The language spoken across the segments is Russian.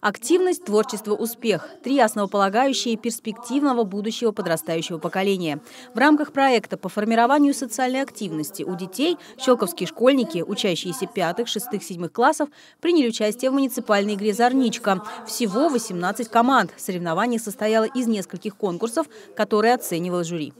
Активность, творчество, успех – три основополагающие перспективного будущего подрастающего поколения. В рамках проекта по формированию социальной активности у детей щелковские школьники, учащиеся 5-х, 6-х, 7-х классов, приняли участие в муниципальной игре «Зарничка». Всего 18 команд. Соревнование состояло из нескольких конкурсов, которые оценивал жюри.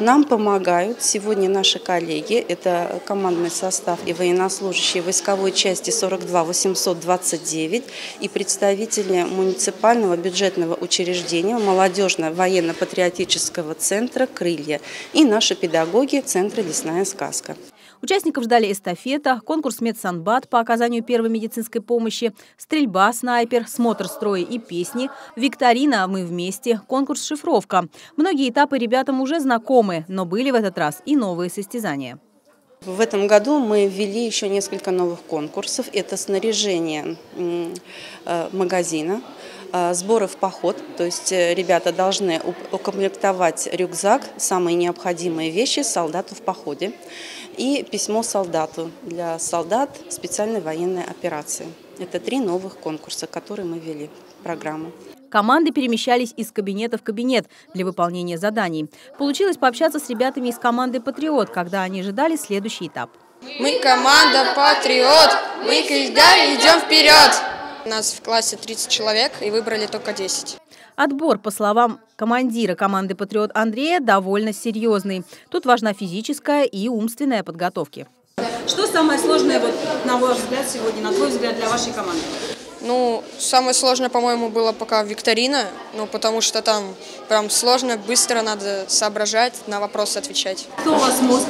Нам помогают сегодня наши коллеги, это командный состав и военнослужащие войсковой части 42829 и представители муниципального бюджетного учреждения молодежно-военно-патриотического центра «Крылья» и наши педагоги центра «Лесная сказка». Участников ждали эстафета, конкурс «Медсанбат» по оказанию первой медицинской помощи, стрельба «Снайпер», смотр строя и песни, викторина «Мы вместе», конкурс «Шифровка». Многие этапы ребятам уже знакомы, но были в этот раз и новые состязания. В этом году мы ввели еще несколько новых конкурсов. Это снаряжение магазина, сборы в поход, то есть ребята должны укомплектовать рюкзак, самые необходимые вещи солдату в походе, и письмо солдату для солдат специальной военной операции. Это 3 новых конкурса, которые мы ввели в программу. Команды перемещались из кабинета в кабинет для выполнения заданий. Получилось пообщаться с ребятами из команды «Патриот», когда они ожидали следующий этап. Мы команда «Патриот», мы всегда идем вперед! У нас в классе 30 человек и выбрали только 10. Отбор, по словам командира команды «Патриот» Андрея, довольно серьезный. Тут важна физическая и умственная подготовка. Что самое сложное, вот, на ваш взгляд, сегодня, на твой взгляд, для вашей команды? Ну, самое сложное, по-моему, было пока викторина, ну, потому что там прям сложно, быстро надо соображать, на вопросы отвечать. Кто у вас мозг?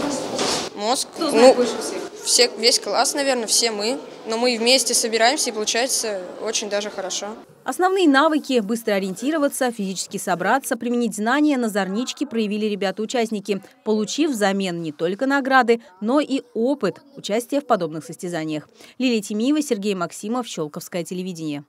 Мозг? Кто знает больше всех? Все, весь класс, наверное, все мы. Но мы вместе собираемся, и получается очень даже хорошо. Основные навыки – быстро ориентироваться, физически собраться, применить знания на «Зарничке» проявили ребята-участники, получив взамен не только награды, но и опыт участия в подобных состязаниях. Лилия Тимиева, Сергей Максимов, Щелковское телевидение.